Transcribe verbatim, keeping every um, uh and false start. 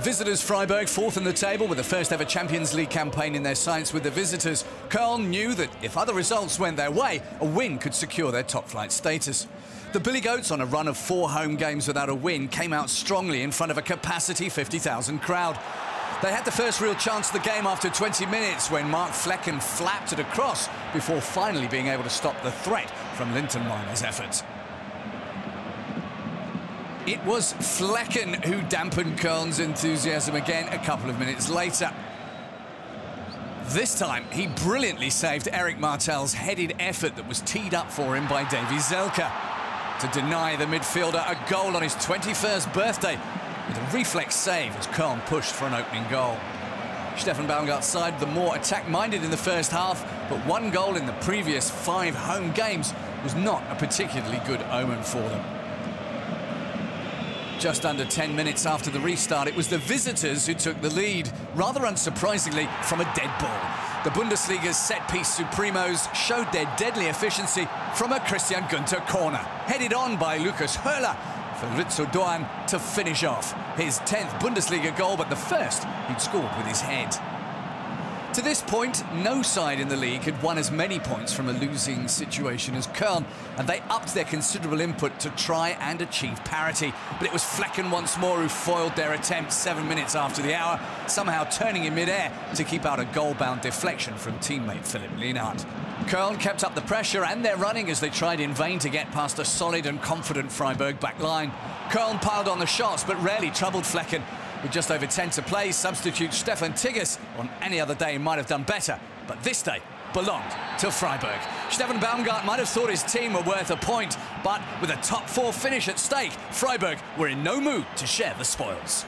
Visitors Freiburg, fourth in the table with the first ever Champions League campaign in their sights with the visitors. Köln knew that if other results went their way, a win could secure their top-flight status. The Billy Goats, on a run of four home games without a win, came out strongly in front of a capacity fifty thousand crowd. They had the first real chance of the game after twenty minutes when Mark Flekken flapped it across before finally being able to stop the threat from Linton Miner's efforts. It was Flekken who dampened Köln's enthusiasm again a couple of minutes later. This time, he brilliantly saved Eric Martel's headed effort that was teed up for him by Davy Zelka. To deny the midfielder a goal on his twenty-first birthday with a reflex save as Köln pushed for an opening goal. Stefan Baumgart's side, the more attack-minded in the first half, but one goal in the previous five home games was not a particularly good omen for them. Just under ten minutes after the restart, it was the visitors who took the lead, rather unsurprisingly, from a dead ball. The Bundesliga's set-piece supremos showed their deadly efficiency from a Christian Gunter corner, headed on by Lukas Höller for Ritsu Doan to finish off. His tenth Bundesliga goal, but the first he'd scored with his head. To this point, no side in the league had won as many points from a losing situation as Köln, and they upped their considerable input to try and achieve parity. But it was Flekken once more who foiled their attempt seven minutes after the hour, somehow turning in mid-air to keep out a goal-bound deflection from teammate Philipp Lienhart. Köln kept up the pressure and their running as they tried in vain to get past a solid and confident Freiburg back line. Köln piled on the shots but rarely troubled Flekken. With just over ten to play, substitute Stefan Tigges on any other day might have done better, but this day belonged to Freiburg. Stefan Baumgart might have thought his team were worth a point, but with a top four finish at stake, Freiburg were in no mood to share the spoils.